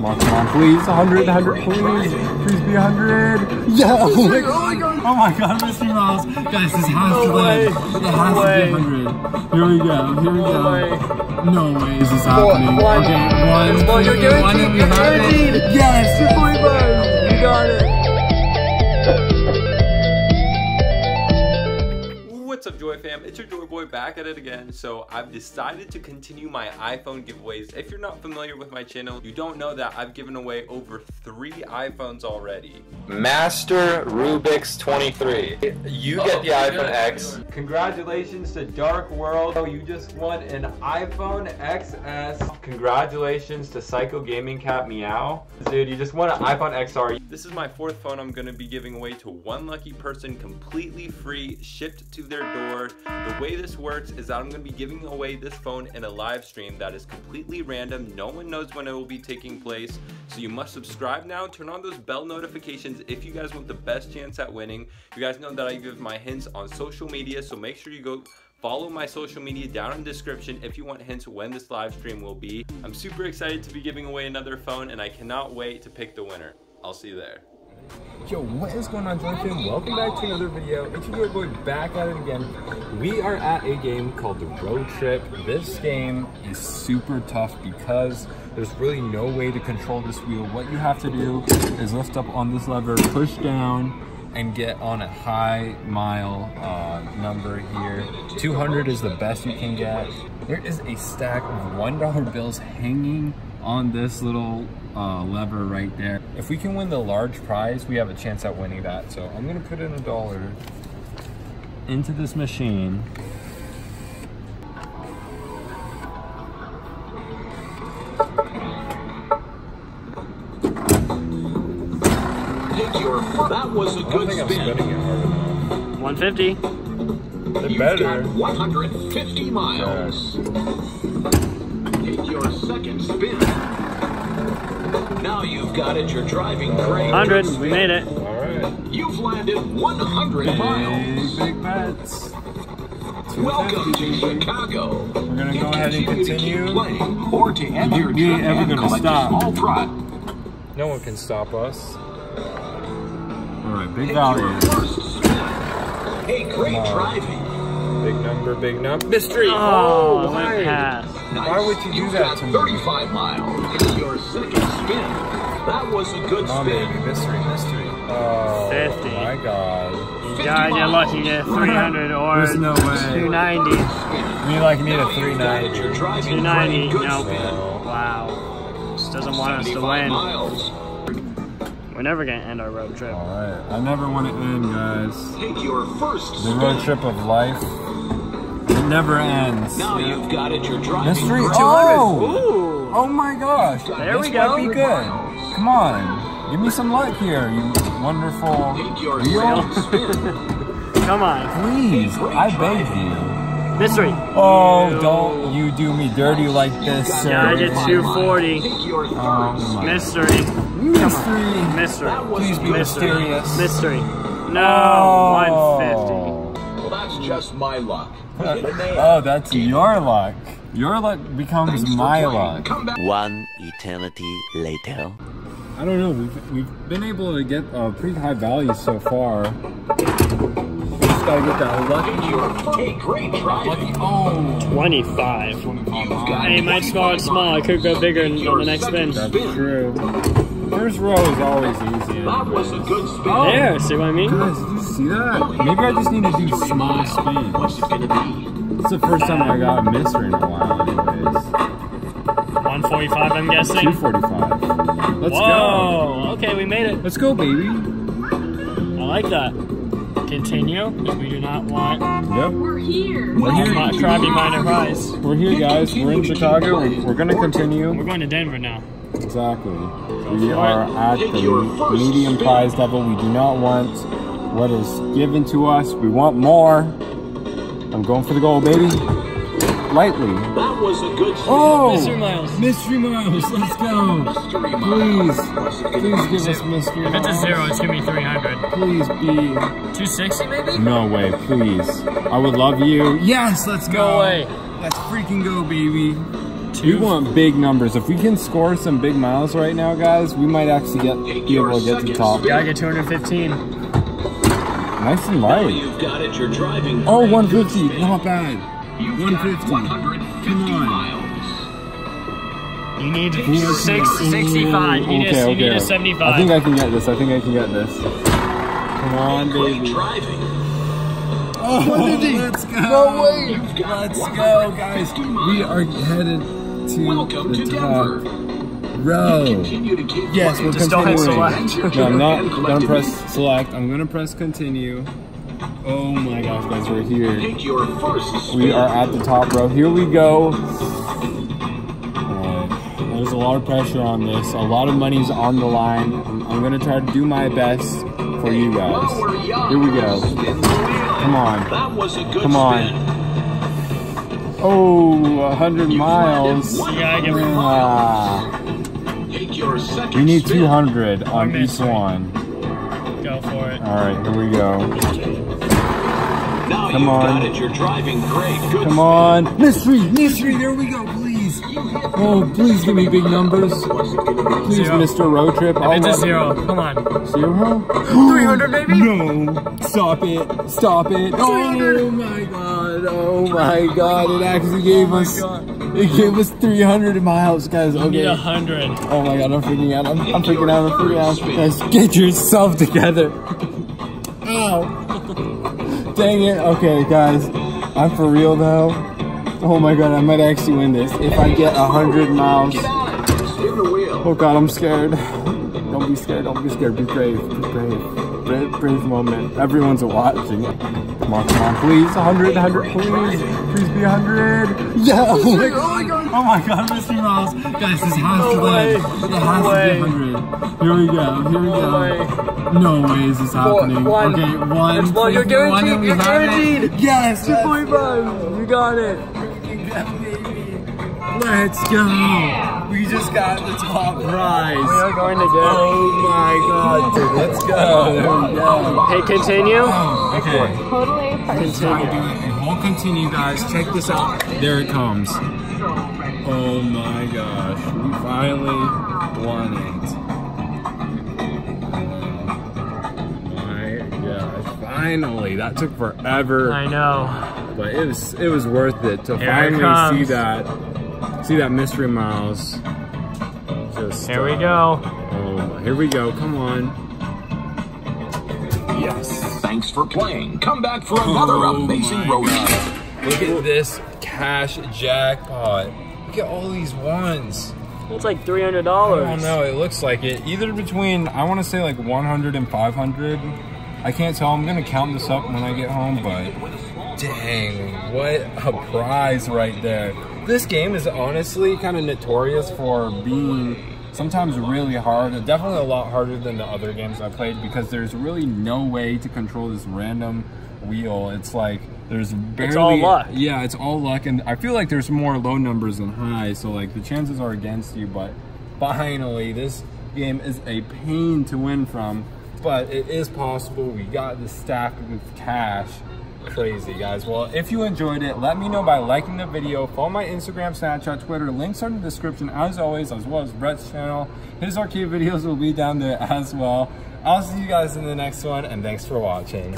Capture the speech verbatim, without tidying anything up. Come on, come on, please. one hundred, one hundred, please. Please be one hundred. Yeah. Oh my god. Oh my god, Mister Miles. Guys, this has to live. It has to be one hundred. Here we go, here we go. No way is this happening. Okay, one, two, one, and we have it. Yes, you're forty-five. You got it. What's up, Joy fam? It's your Joy Boy back at it again. So I've decided to continue my iPhone giveaways. If you're not familiar with my channel, you don't know that I've given away over three iPhones already. Master Rubik's twenty-three. You oh, get the iPhone X. Congratulations to Dark World. Oh, you just won an iPhone X S. Congratulations to Psycho Gaming Cat Meow. Dude, you just won an iPhone X R. This is my fourth phone I'm gonna be giving away to one lucky person completely free, shipped to their door. The way this works is that I'm going to be giving away this phone in a live stream that is completely random. No one knows when it will be taking place, so you must subscribe now. Turn on those bell notifications if you guys want the best chance at winning. You guys know that I give my hints on social media, so make sure you go follow my social media down in the description if you want hints when this live stream will be. I'm super excited to be giving away another phone, and I cannot wait to pick the winner. I'll see you there. Yo, what is going on, Joy fam? Welcome back to another video. It's your Joy Boy back at it again. We are at a game called the Road Trip. This game is super tough because there's really no way to control this wheel. What you have to do is lift up on this lever, push down, and get on a high mile uh, number here. two hundred is the best you can get. There is a stack of one dollar bills hanging on this little uh, lever right there. If we can win the large prize, we have a chance at winning that. So I'm gonna put in a dollar into this machine. That was a good spin. one fifty. You've got one hundred fifty miles. Hit your second spin. Now you've got it. You're driving great. one hundred. We made it. All right. You've landed one hundred miles. Big bets. Welcome to Chicago. We're gonna go ahead and continue. Or to end your trip and collect a small prize. No one can stop us. Alright, big value. Hey, great driving. Big number, big number. Mystery. Oh, oh why? Nice. Why would you do You've that got to me? thirty-five miles. It's your second spin. That was a good oh, spin. Baby. Mystery, mystery. Oh, fifty. My God. You guys are lucky to get three hundred or There's no way. two ninety. We like need a three ninety. two ninety, nope. No. Wow. This doesn't want us to win. Miles. We're never gonna end our road trip. All right, I never want to end, guys. Take your first the road trip of life. It never ends. Now yeah. You've got it. You're driving. Mystery two hundred. Oh, ooh. Oh my gosh! There this we go. Might be good. Come on, give me some luck here, you wonderful. Take your Come on, please. I beg you. Mystery. Oh, you. Don't you do me dirty like this, sir? Yeah, I did two forty. Oh, mystery. Mystery. Mystery. Please be mystery. Mysterious. Mystery. No. Oh. one fifty. Well, that's just my luck. Oh, that's your luck. Your luck becomes my luck. One eternity later. I don't know. We've, we've been able to get a pretty high value so far. Just gotta get that lucky. Great try. Lucky. Oh. twenty-five. Hey, my score is small. I could go bigger on the next spin. That's true. First row is always easy. That was a good spin. Oh, there, see what I mean? Guys, did you see that? Maybe I just need to do small spins. What's it gonna be? It's the first time I got a mystery in a while, anyways. one forty-five, I'm guessing. two forty-five. Let's Whoa. Go. Whoa, okay, we made it. Let's go, baby. I like that. Continue, if we do not want. Yep. We're here. We're here. Not try to be minor prize. We're here, guys. We're in Chicago. We're gonna continue. We're going to Denver now. Exactly. We are at the medium prize level. We do not want what is given to us. We want more. I'm going for the goal, baby. Lightly. That was a good. Oh, Mystery Miles. Mystery Miles. Let's go. Please, please give us Mystery Miles. If it's a zero, it's gonna be three hundred. Please be two sixty, maybe. No way, please. I would love you. Yes, let's go. No way. Let's freaking go, baby. two. We want big numbers. If we can score some big miles right now, guys, we might actually get be able to get to top. Gotta get two hundred fifteen. Nice and light. You've got it. You're driving. Oh, one fifty. Not bad. one fifty. Come on. You need six sixty-five. You need, okay, a, okay. You need a seventy-five. I think I can get this. I think I can get this. Come on, baby. Oh, let's go. No way. Let's go, guys. We are headed to Welcome the to top row. Yes, we're just continuing. No, I'm not going to press select. I'm going to press continue. Oh my gosh, guys, we're here. We are at the top row. Here we go. There's a lot of pressure on this. A lot of money's on the line. I'm, I'm gonna try to do my best for you guys. Here we go. Come on. Come on. Oh, one hundred miles. Yeah. We need two hundred on each one. Go for it. All right, here we go. Come on. Come on. Mystery, mystery. There we go. Oh, please give me big numbers. Please, zero. Mister Road Trip. I meant to zero. Come on. Zero? three hundred, baby? No. Stop it. Stop it. Oh, my God. Oh, my God. It actually gave oh us... God. It gave us three hundred miles, guys. Okay. We need one hundred. Oh, my God. I'm freaking out. I'm, I'm freaking out. I'm freaking out. Guys, get yourself together. Ow. Dang it. Okay, guys. I'm for real, though. Oh my God, I might actually win this if I get one hundred miles. Oh God, I'm scared. Don't be scared, don't be scared. Be brave, be brave. Brave, brave moment. Everyone's watching. Come on, come on, please. one hundred, one hundred, please. Please be one hundred. Yeah. Oh my God, oh my God, Mister Miles. Guys, this has to win. It has to be one hundred. Here we go, here we go. No way is this happening. Okay, one. Well, you're guaranteed, you're guaranteed. Yes, two point five. You got it. Let's go! Yeah. We just got the top prize. We are going to go. Oh my God, dude, let's go. Hey, continue. Oh, okay. Totally continue. We'll continue, guys. Check this out. There it comes. Oh my gosh. We finally won it. Oh my gosh. Finally. That took forever. I know. But it was it was worth it to finally see that. See that mystery miles. Just, here we uh, go. Oh, here we go. Come on. Yes. Thanks for playing. Come back for another oh amazing road trip. Look at this cash jackpot. Look at all these ones. It's like three hundred dollars. I don't know. It looks like it. Either between, I want to say like one hundred and five hundred. I can't tell. I'm gonna count this up when I get home. But dang, what a prize right there. This game is honestly kind of notorious for being sometimes really hard. Definitely a lot harder than the other games I played because there's really no way to control this random wheel. It's like there's barely... It's all luck. Yeah, it's all luck. And I feel like there's more low numbers than high. So like the chances are against you. But finally, this game is a pain to win from. But it is possible. We got this stacked with cash. Crazy, guys. Well, if you enjoyed it, let me know by liking the video. Follow my Instagram, Snapchat, Twitter. Links are in the description, as always, as well as Brett's channel. His arcade videos will be down there as well. I'll see you guys in the next one, and thanks for watching.